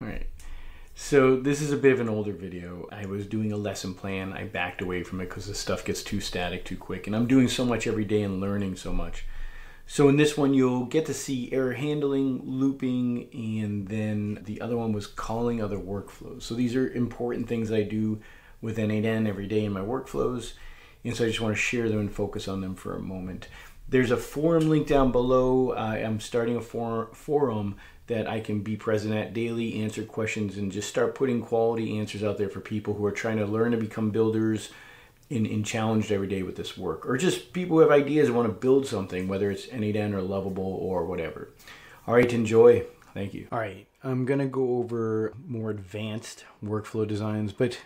All right, so this is a bit of an older video. I was doing a lesson plan. I backed away from it because this stuff gets too static too quick, and I'm doing so much every day and learning so much. So in this one, you'll get to see error handling, looping, and then the other one was calling other workflows. So these are important things that I do with N8N every day in my workflows, and so I just want to share them and focus on them for a moment. There's a forum link down below. I'm starting a forum that I can be present at daily, answer questions, and just start putting quality answers out there for people who are trying to learn to become builders and challenged every day with this work. Or just people who have ideas and want to build something, whether it's N8N or Lovable or whatever. All right, enjoy. Thank you. All right, I'm going to go over more advanced workflow designs, but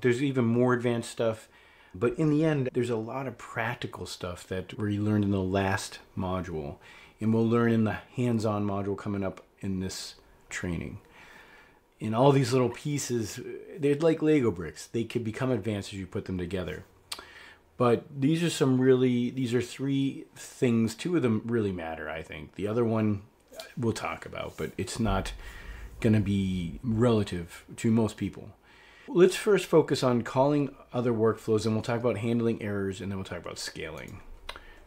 there's even more advanced stuff. But in the end, there's a lot of practical stuff that we learned in the last module, and we'll learn in the hands-on module coming up in this training. And all these little pieces, they're like Lego bricks. They could become advanced as you put them together. But these are some really, these are three things. Two of them really matter, I think. The other one we'll talk about, but it's not going to be relative to most people. Let's first focus on calling other workflows, and we'll talk about handling errors, and then we'll talk about scaling.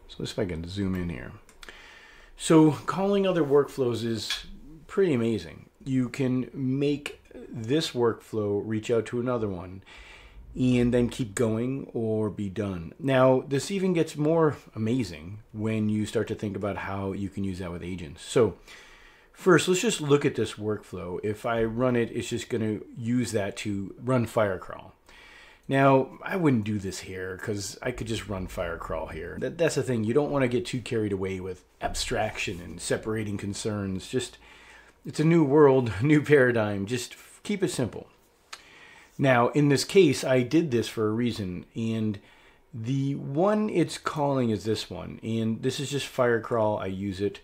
So let's see if I can zoom in here. So calling other workflows is pretty amazing. You can make this workflow reach out to another one and then keep going or be done. Now, this even gets more amazing when you start to think about how you can use that with agents. So first, let's just look at this workflow. If I run it, it's just going to use that to run Firecrawl. Now, I wouldn't do this here because I could just run Firecrawl here. That's the thing. You don't want to get too carried away with abstraction and separating concerns. Just, it's a new world, new paradigm. Just keep it simple. Now, in this case, I did this for a reason, and the one it's calling is this one. And this is just Firecrawl. I use it.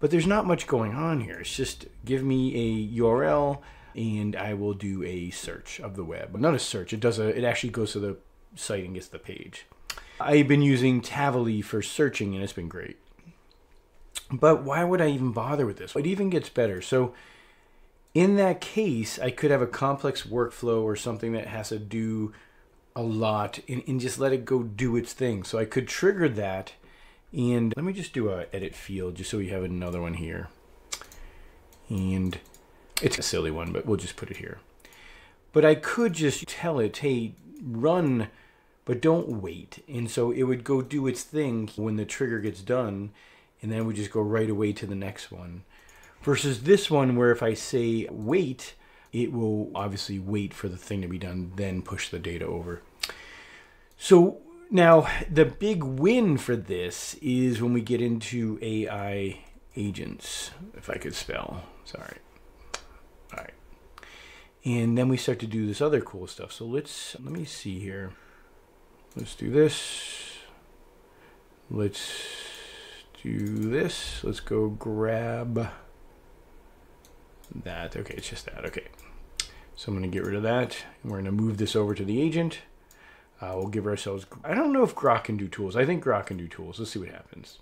But there's not much going on here. It's just give me a URL and I will do a search of the web. But not a search, it actually goes to the site and gets the page. I've been using Tavily for searching and it's been great. But why would I even bother with this? It even gets better. So in that case, I could have a complex workflow or something that has to do a lot and just let it go do its thing. So I could trigger that. And let me just do an edit field just so we have another one here. And it's a silly one, but we'll just put it here. But I could just tell it, hey, run, but don't wait. And so it would go do its thing when the trigger gets done. And then we just go right away to the next one. Versus this one where if I say wait, it will obviously wait for the thing to be done, then push the data over. So now, the big win for this is when we get into AI agents, if I could spell, sorry. All right. And then we start to do this other cool stuff. So let me see here. Let's do this. Let's do this. Let's go grab that. Okay, it's just that, okay. So I'm gonna get rid of that. And we're gonna move this over to the agent. We'll give ourselves, I don't know if Grok can do tools. I think Grok can do tools. Let's see what happens.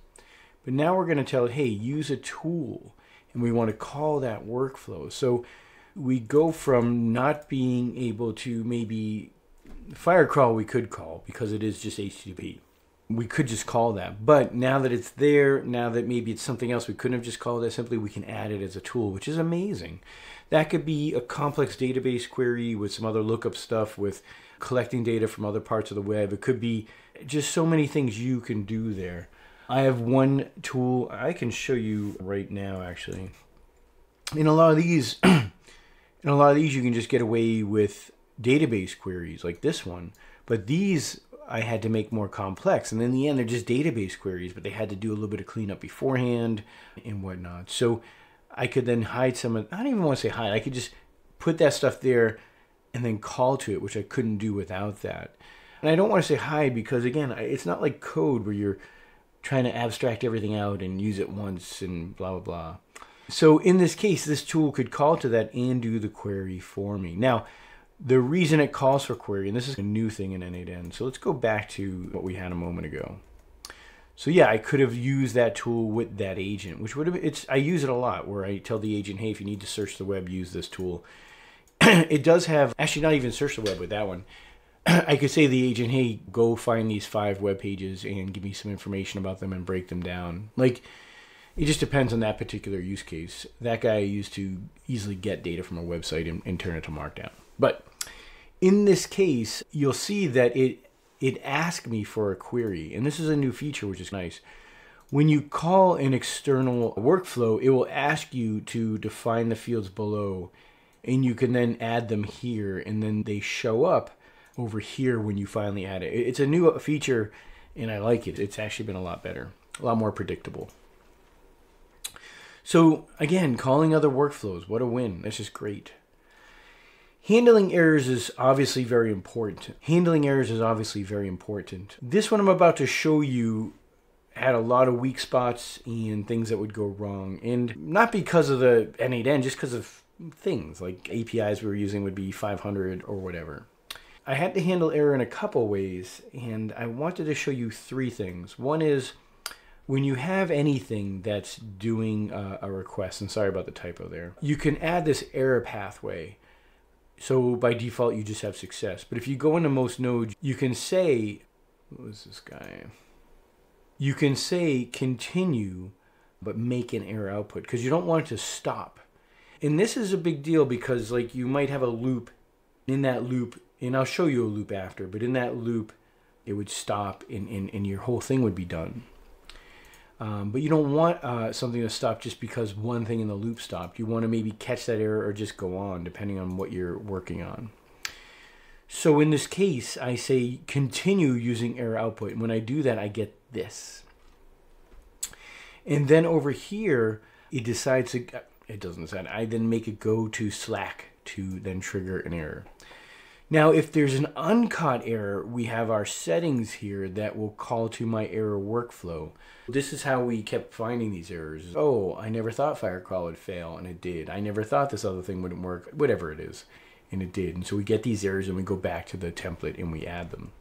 But now we're going to tell it, hey, use a tool. And we want to call that workflow. So we go from not being able to maybe Firecrawl we could call because it is just HTTP. We could just call that. But now that it's there, now that maybe it's something else we couldn't have just called that simply, we can add it as a tool, which is amazing. That could be a complex database query with some other lookup stuff, with collecting data from other parts of the web. It could be just so many things you can do there. I have one tool I can show you right now, actually. In a lot of these, you can just get away with database queries like this one. But these I had to make more complex. And in the end, they're just database queries, but they had to do a little bit of cleanup beforehand and whatnot. So I could then hide some of, I don't even want to say hide. I could just put that stuff there and then call to it, which I couldn't do without that. And I don't want to say hide because, again, it's not like code where you're trying to abstract everything out and use it once and blah, blah, blah. So in this case, this tool could call to that and do the query for me. Now, the reason it calls for query, and this is a new thing in N8N, so let's go back to what we had a moment ago. So yeah, I could have used that tool with that agent, which would have, I use it a lot where I tell the agent, hey, if you need to search the web, use this tool. It does have, actually not even search the web with that one. I could say to the agent, hey, go find these 5 web pages and give me some information about them and break them down. Like, it just depends on that particular use case. That guy used to easily get data from a website and turn it to Markdown. But in this case, you'll see that it asked me for a query. And this is a new feature, which is nice. When you call an external workflow, it will ask you to define the fields below, and you can then add them here, and then they show up over here when you finally add it. It's a new feature, and I like it. It's actually been a lot better, a lot more predictable. So again, calling other workflows, what a win. That's just great. Handling errors is obviously very important. This one I'm about to show you had a lot of weak spots and things that would go wrong. And not because of the N8N, just because of things like APIs we were using would be 500 or whatever. I had to handle error in a couple ways, and I wanted to show you 3 things. One is when you have anything that's doing a request, and sorry about the typo there, you can add this error pathway. So by default, you just have success. But if you go into most nodes, you can say, what was this guy? You can say continue, but make an error output because you don't want it to stop. And this is a big deal because like you might have a loop, in that loop, and I'll show you a loop after, but in that loop, it would stop and your whole thing would be done. But you don't want something to stop just because one thing in the loop stopped. You want to maybe catch that error or just go on, depending on what you're working on. So in this case, I say continue using error output. And when I do that, I get this. And then over here, it decides to, it doesn't decide, I then make it go to Slack to then trigger an error. Now, if there's an uncaught error, we have our settings here that will call to my error workflow. This is how we kept finding these errors. Oh, I never thought Firecrawl would fail, and it did. I never thought this other thing wouldn't work, whatever it is, and it did. And so we get these errors and we go back to the template and we add them.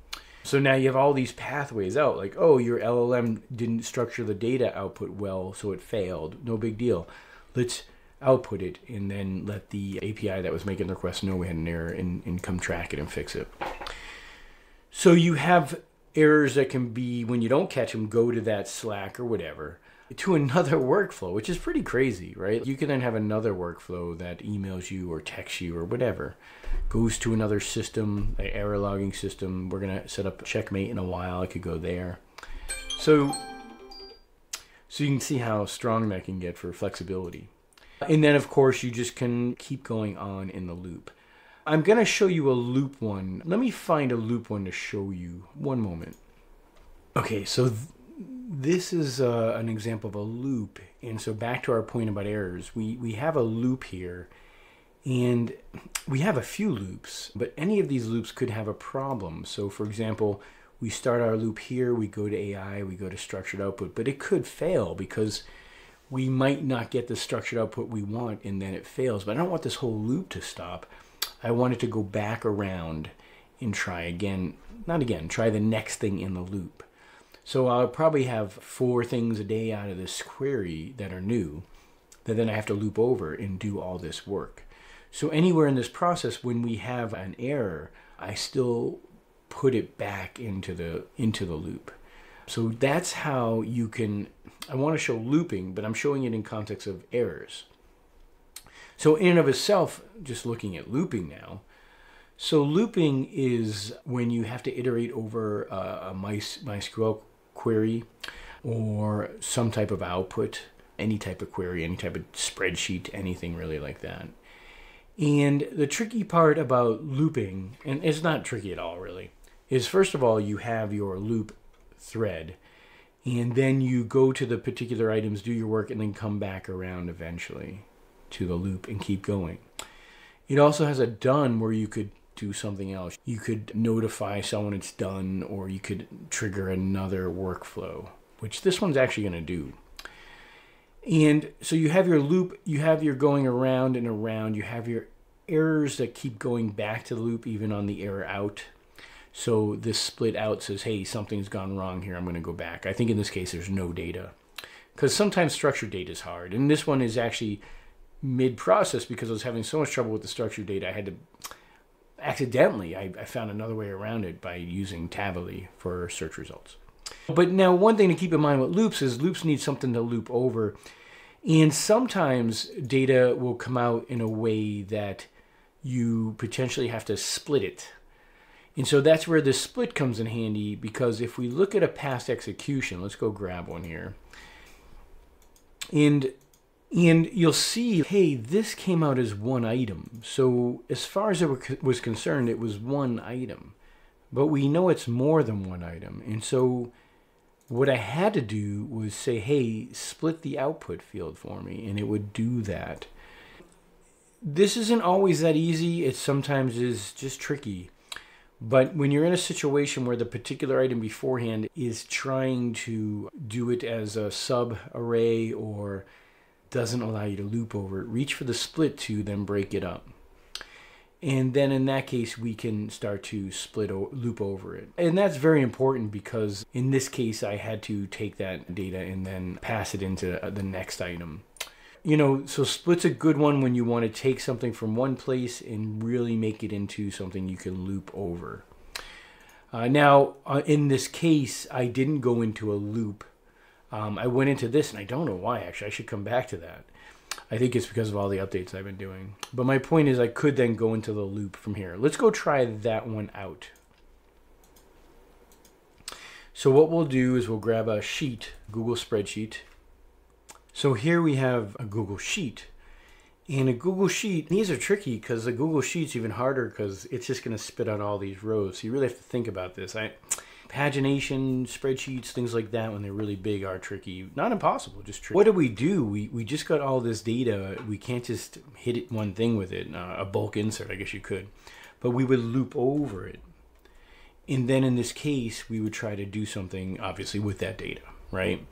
So now you have all these pathways out, like, oh, your LLM didn't structure the data output well, so it failed. No big deal. Let's output it and then let the API that was making the request know we had an error and come track it and fix it. So you have errors that can be, when you don't catch them, go to that Slack or whatever, to another workflow, which is pretty crazy, right? You can then have another workflow that emails you or texts you or whatever, goes to another system, an error logging system. We're going to set up Checkmate in a while. I could go there. So you can see how strong that can get for flexibility. And then, of course, you just can keep going on in the loop. I'm going to show you a loop one. Let me find a loop one to show you. One moment. Okay, so this is an example of a loop. And so back to our point about errors, we have a loop here. And we have a few loops, but any of these loops could have a problem. So, for example, we start our loop here, we go to AI, we go to structured output, but it could fail because we might not get the structured output we want and then it fails. But I don't want this whole loop to stop. I want it to go back around and try again, try the next thing in the loop. So I'll probably have 4 things a day out of this query that are new that then I have to loop over and do all this work. So anywhere in this process, when we have an error, I still put it back into the loop. So that's how you can, I want to show looping, but I'm showing it in context of errors. So in and of itself, just looking at looping now. So looping is when you have to iterate over a MySQL query or some type of output, any type of query, any type of spreadsheet, anything really like that. And the tricky part about looping, and it's not tricky at all really, is first of all, you have your loop thread, and then you go to the particular items, do your work, and then come back around eventually to the loop and keep going. It also has a done where you could do something else. You could notify someone it's done, or you could trigger another workflow, which this one's actually going to do. And so you have your loop, you have your going around and around, you have your errors that keep going back to the loop even on the error out. So this split out says, hey, something's gone wrong here. I'm going to go back. I think in this case, there's no data, because sometimes structured data is hard. And this one is actually mid-process, because I was having so much trouble with the structured data. I had to accidentally, I found another way around it by using Tavily for search results. But now one thing to keep in mind with loops is loops need something to loop over. And sometimes data will come out in a way that you potentially have to split it. And so that's where the split comes in handy, because if we look at a past execution, let's go grab one here. And you'll see, hey, this came out as one item. So as far as it was concerned, it was one item. But we know it's more than one item. And so what I had to do was say, hey, split the output field for me, and it would do that. This isn't always that easy. It sometimes is just tricky. But when you're in a situation where the particular item beforehand is trying to do it as a sub array or doesn't allow you to loop over it, reach for the split to then break it up. And then in that case, we can start to split or loop over it. And that's very important, because in this case, I had to take that data and then pass it into the next item. You know, so split's a good one when you want to take something from one place and really make it into something you can loop over. Now, in this case, I didn't go into a loop. I went into this, and I don't know why, actually. I should come back to that. I think it's because of all the updates I've been doing. But my point is I could then go into the loop from here. Let's go try that one out. So what we'll do is we'll grab a sheet, Google spreadsheet. So here we have a Google Sheet. And a Google Sheet, these are tricky, because the Google Sheet's even harder, because it's just going to spit out all these rows. So you really have to think about this. Pagination, spreadsheets, things like that, when they're really big, are tricky. Not impossible, just tricky. What do? We just got all this data. We can't just hit it one thing with it. A bulk insert, I guess you could. But we would loop over it. And then in this case, we would try to do something, obviously, with that data, right?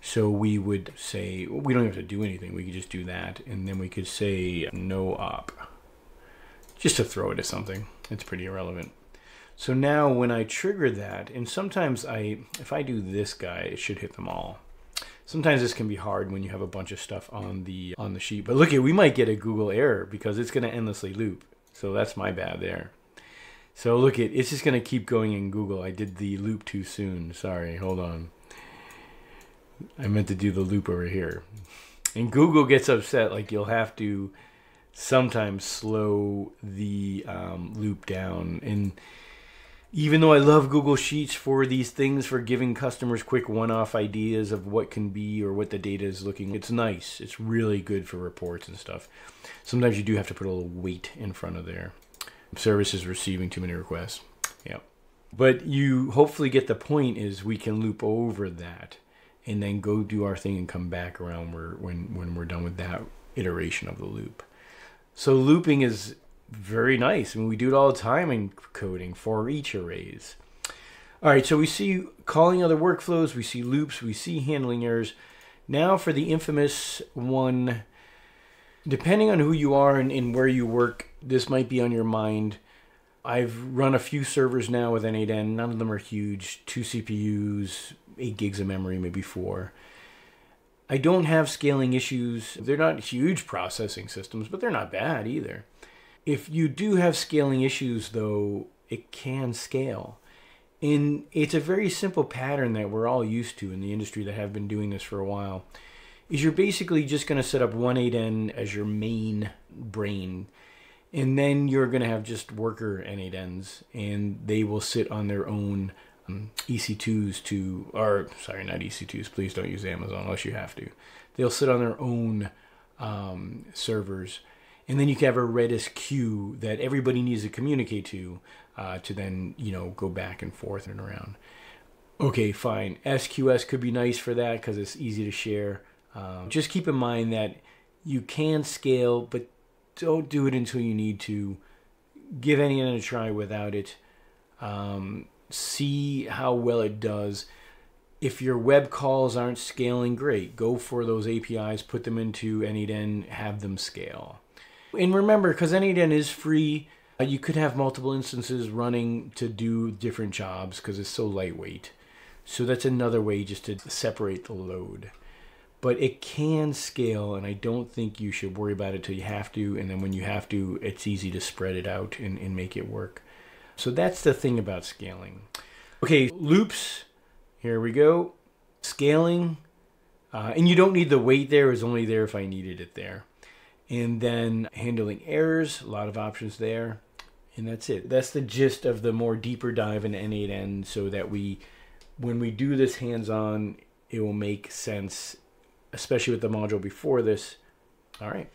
So we would say, well, we don't have to do anything. We could just do that. And then we could say no op, just to throw it at something. It's pretty irrelevant. So now when I trigger that, and sometimes if I do this guy, it should hit them all. Sometimes this can be hard when you have a bunch of stuff on the sheet. But look, we might get a Google error, because it's going to endlessly loop. So that's my bad there. So look, it's just going to keep going in Google. I did the loop too soon. Sorry, hold on. I meant to do the loop over here. And Google gets upset. Like, you'll have to sometimes slow the loop down. And even though I love Google Sheets for these things, for giving customers quick one-off ideas of what can be or what the data is looking, it's nice. It's really good for reports and stuff. Sometimes you do have to put a little weight in front of there. Service is receiving too many requests. Yeah. But you hopefully get the point, is we can loop over that and then go do our thing and come back around when we're done with that iteration of the loop. So looping is very nice. I mean, we do it all the time in coding, for each arrays. All right, so we see calling other workflows, we see loops, we see handling errors. Now for the infamous one, depending on who you are and where you work, this might be on your mind. I've run a few servers now with N8N. None of them are huge. 2 CPUs, 8 gigs of memory, maybe 4. I don't have scaling issues. They're not huge processing systems, but they're not bad either. If you do have scaling issues, though, it can scale. And it's a very simple pattern that we're all used to in the industry that have been doing this for a while, is you're basically just going to set up 1.8N as your main brain. And then you're going to have just worker N8Ns, and they will sit on their own EC2s to, or sorry, not EC2s. Please don't use Amazon unless you have to. They'll sit on their own servers. And then you can have a Redis queue that everybody needs to communicate to then, you know, go back and forth and around. Okay, fine. SQS could be nice for that, because it's easy to share. Just keep in mind that you can scale, but don't do it until you need to. Give N8N a try without it. See how well it does. If your web calls aren't scaling, great. Go for those APIs, put them into N8N, have them scale. And remember, because N8N is free, You could have multiple instances running to do different jobs because it's so lightweight. So that's another way just to separate the load. But it can scale, and I don't think you should worry about it till you have to. And then when you have to, it's easy to spread it out and make it work. So that's the thing about scaling. Okay, loops. Here we go. Scaling. And you don't need the weight there. It's only there if I needed it there. And then handling errors. A lot of options there. And that's it. That's the gist of the more deeper dive in N8N, so that we, when we do this hands-on, it will make sense, especially with the module before this. All right.